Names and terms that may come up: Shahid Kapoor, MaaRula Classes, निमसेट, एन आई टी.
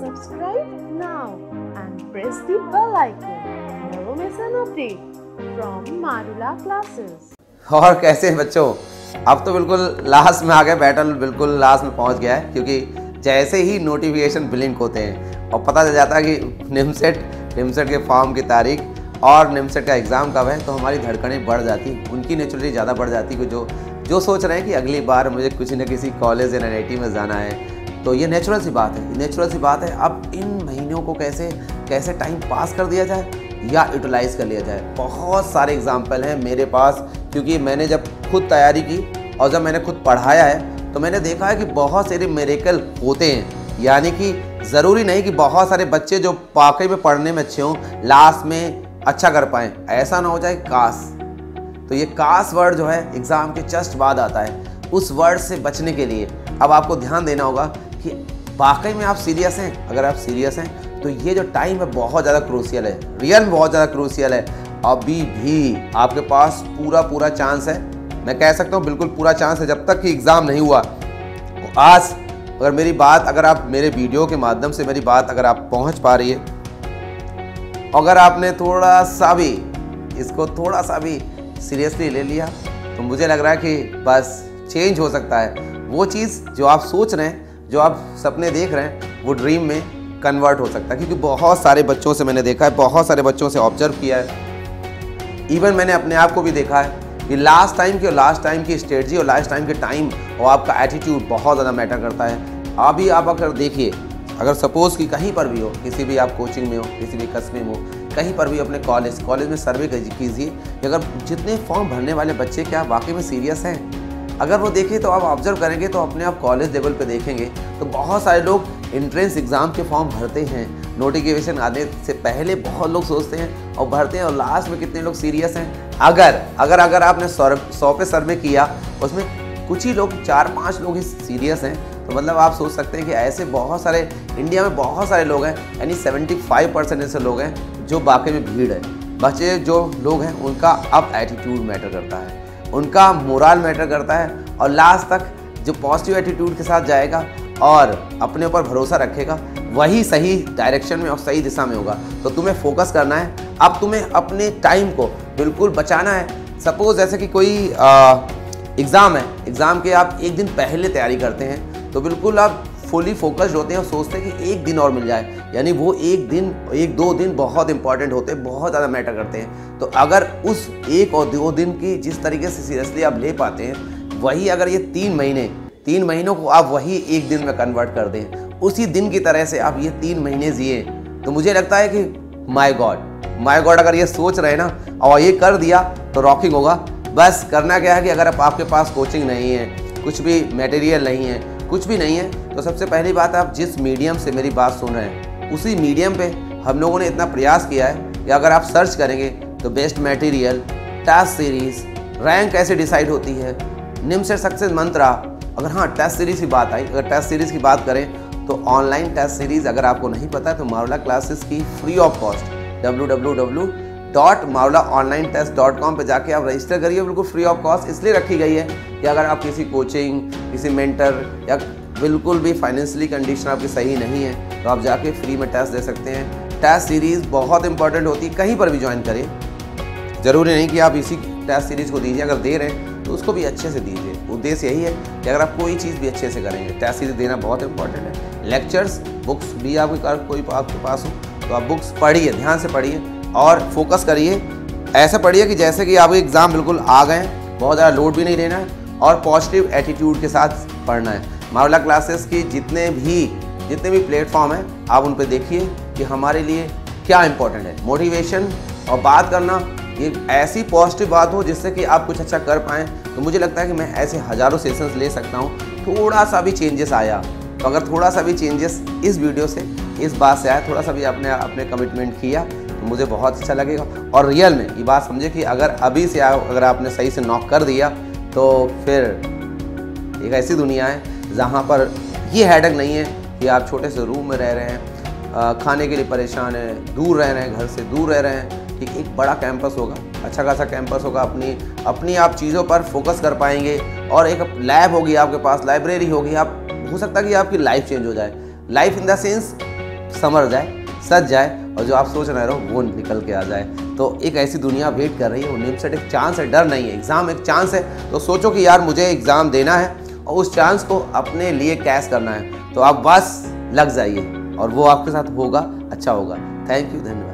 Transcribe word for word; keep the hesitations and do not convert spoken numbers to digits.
Subscribe now and press the bell icon. Never miss an update from MaaRula Classes. और कैसे बच्चों, अब तो बिल्कुल लास्ट में आ गए, बैटल बिल्कुल लास्ट में पहुंच गया है, क्योंकि जैसे ही नोटिफिकेशन ब्लिंक होते हैं और पता चल जाता है कि निमसेट निमसेट के फॉर्म की तारीख और निमसेट का एग्ज़ाम कब है, तो हमारी धड़कनें बढ़ जाती, उनकी नेचुरली ज़्यादा बढ़ जाती कि जो जो सोच रहे हैं कि अगली बार मुझे कुछ न किसी कॉलेज या एन आई टी में जाना है, तो ये नेचुरल सी बात है नेचुरल सी बात है अब इन महीनों को कैसे कैसे टाइम पास कर दिया जाए या यूटिलाइज़ कर लिया जाए। बहुत सारे एग्जाम्पल हैं मेरे पास, क्योंकि मैंने जब खुद तैयारी की और जब मैंने खुद पढ़ाया है तो मैंने देखा है कि बहुत सारे मिरेकल होते हैं। यानी कि ज़रूरी नहीं कि बहुत सारे बच्चे जो वाकई में पढ़ने में अच्छे हों लास्ट में अच्छा कर पाएँ, ऐसा ना हो जाए। काश, तो ये काश वर्ड जो है एग्ज़ाम के जस्ट बाद आता है, उस वर्ड से बचने के लिए अब आपको ध्यान देना होगा कि वाकई में आप सीरियस हैं। अगर आप सीरियस हैं तो ये जो टाइम है बहुत ज़्यादा क्रूशियल है, रियल बहुत ज़्यादा क्रूशियल है। अभी भी आपके पास पूरा पूरा चांस है, मैं कह सकता हूँ बिल्कुल पूरा चांस है, जब तक कि एग्ज़ाम नहीं हुआ। तो आज अगर मेरी बात अगर आप मेरे वीडियो के माध्यम से मेरी बात अगर आप पहुँच पा रही है, अगर आपने थोड़ा सा भी इसको थोड़ा सा भी सीरियसली ले लिया, तो मुझे लग रहा है कि बस चेंज हो सकता है। वो चीज़ जो आप सोच रहे हैं, जो आप सपने देख रहे हैं, वो ड्रीम में कन्वर्ट हो सकता है। क्योंकि बहुत सारे बच्चों से मैंने देखा है, बहुत सारे बच्चों से ऑब्जर्व किया है, इवन मैंने अपने आप को भी देखा है कि लास्ट टाइम की और लास्ट टाइम की स्ट्रेटजी और लास्ट टाइम के टाइम और आपका एटीट्यूड बहुत ज़्यादा मैटर करता है। अभी आप अगर देखिए, अगर सपोज़ कि कहीं पर भी हो, किसी भी आप कोचिंग में हो, किसी भी कस्बे में हो, कहीं पर भी अपने कॉलेज कॉलेज में सर्वे कीजिए कि अगर जितने फॉर्म भरने वाले बच्चे क्या वाकई में सीरियस हैं। अगर वो देखें तो आप ऑब्जर्व करेंगे तो अपने आप कॉलेज लेवल पे देखेंगे तो बहुत सारे लोग एंट्रेंस एग्ज़ाम के फॉर्म भरते हैं, नोटिफिकेशन आने से पहले बहुत लोग सोचते हैं और भरते हैं, और लास्ट में कितने लोग सीरियस हैं। अगर अगर अगर आपने सौ पे सर्वे किया, उसमें कुछ ही लोग, चार पाँच लोग ही सीरियस हैं, तो मतलब आप सोच सकते हैं कि ऐसे बहुत सारे इंडिया में बहुत सारे लोग हैं। यानी सेवेंटी फाइव परसेंट ऐसे लोग हैं जो वाकई में भीड़ है। बचे जो लोग हैं उनका अब एटीट्यूड मैटर करता है, उनका मोरल मैटर करता है, और लास्ट तक जो पॉजिटिव एटीट्यूड के साथ जाएगा और अपने ऊपर भरोसा रखेगा वही सही डायरेक्शन में और सही दिशा में होगा। तो तुम्हें फोकस करना है, अब तुम्हें अपने टाइम को बिल्कुल बचाना है। सपोज़ जैसे कि कोई एग्ज़ाम है, एग्ज़ाम के आप एक दिन पहले तैयारी करते हैं तो बिल्कुल आप फुली फोकस्ड होते हैं और सोचते हैं कि एक दिन और मिल जाए। यानी वो एक दिन, एक दो दिन बहुत इंपॉर्टेंट होते हैं, बहुत ज़्यादा मैटर करते हैं। तो अगर उस एक और दो दिन की जिस तरीके से सीरियसली आप ले पाते हैं, वही अगर ये तीन महीने तीन महीनों को आप वही एक दिन में कन्वर्ट कर दें, उसी दिन की तरह से आप ये तीन महीने जिए, तो मुझे लगता है कि माय गॉड माय गॉड अगर ये सोच रहे ना और ये कर दिया तो रॉकिंग होगा। बस करना क्या है कि अगर आप, आपके पास कोचिंग नहीं है, कुछ भी मटेरियल नहीं है, कुछ भी नहीं है, तो सबसे पहली बात, आप जिस मीडियम से मेरी बात सुन रहे हैं उसी मीडियम पे हम लोगों ने इतना प्रयास किया है कि अगर आप सर्च करेंगे तो best material, test series, rank कैसे डिसाइड होती है, निमसेट सक्सेस मंत्रा। अगर हाँ, टेस्ट सीरीज़ की बात आई, अगर टेस्ट सीरीज़ की बात करें तो ऑनलाइन टेस्ट सीरीज़ अगर आपको नहीं पता तो मारुला क्लासेस की free of cost W W W dot Marula online test dot com पे जाके आप रजिस्टर करिए। बिल्कुल फ्री ऑफ कॉस्ट इसलिए रखी गई है कि अगर आप किसी कोचिंग, किसी मेंटर या बिल्कुल भी फाइनेंशियली कंडीशन आपकी सही नहीं है तो आप जाके फ्री में टेस्ट दे सकते हैं। टेस्ट सीरीज़ बहुत इंपॉर्टेंट होती है, कहीं पर भी ज्वाइन करें, ज़रूरी नहीं कि आप इसी टेस्ट सीरीज़ को दीजिए, अगर दे रहे हैं तो उसको भी अच्छे से दीजिए। उद्देश्य यही है कि अगर आप कोई चीज़ भी अच्छे से करेंगे, टेस्ट सीरीज़ देना बहुत इंपॉर्टेंट है। लेक्चर्स, बुक्स भी आपके कोई आपके पास हो तो आप बुक्स पढ़िए, ध्यान से पढ़िए और फोकस करिए। ऐसा पढ़िए कि जैसे कि आपके एग्ज़ाम बिल्कुल आ गए, बहुत ज़्यादा लोड भी नहीं लेना है और पॉजिटिव एटीट्यूड के साथ पढ़ना है। मारुला क्लासेस की जितने भी जितने भी प्लेटफॉर्म हैं आप उन पर देखिए कि हमारे लिए क्या इम्पोर्टेंट है। मोटिवेशन और बात करना, ये ऐसी पॉजिटिव बात हो जिससे कि आप कुछ अच्छा कर पाएँ। तो मुझे लगता है कि मैं ऐसे हज़ारों सेशंस ले सकता हूँ। थोड़ा सा भी चेंजेस आया तो अगर थोड़ा सा भी चेंजेस इस वीडियो से, इस बात से आया, थोड़ा सा भी आपने अपने कमिटमेंट किया, मुझे बहुत अच्छा लगेगा। और रियल में ये बात समझे कि अगर अभी से आप अगर आपने सही से नॉक कर दिया तो फिर एक ऐसी दुनिया है जहाँ पर ये हेडेक नहीं है कि आप छोटे से रूम में रह रहे हैं, खाने के लिए परेशान हैं, दूर रह रहे हैं, घर से दूर रह रहे हैं। ठीक, एक बड़ा कैंपस होगा, अच्छा खासा कैंपस होगा, अपनी अपनी आप चीज़ों पर फोकस कर पाएंगे और एक लैब होगी आपके पास, लाइब्रेरी होगी। आप, हो सकता है कि आपकी लाइफ चेंज हो जाए। लाइफ इन द सेंस समझ जाए, सच जाए और जो आप सोच रहे हो वो निकल के आ जाए। तो एक ऐसी दुनिया वेट कर रही है, वो निमसेट एक चांस है, डर नहीं है, एग्ज़ाम एक चांस है। तो सोचो कि यार मुझे एग्ज़ाम देना है और उस चांस को अपने लिए कैश करना है, तो आप बस लग जाइए और वो आपके साथ होगा, अच्छा होगा। थैंक यू, धन्यवाद।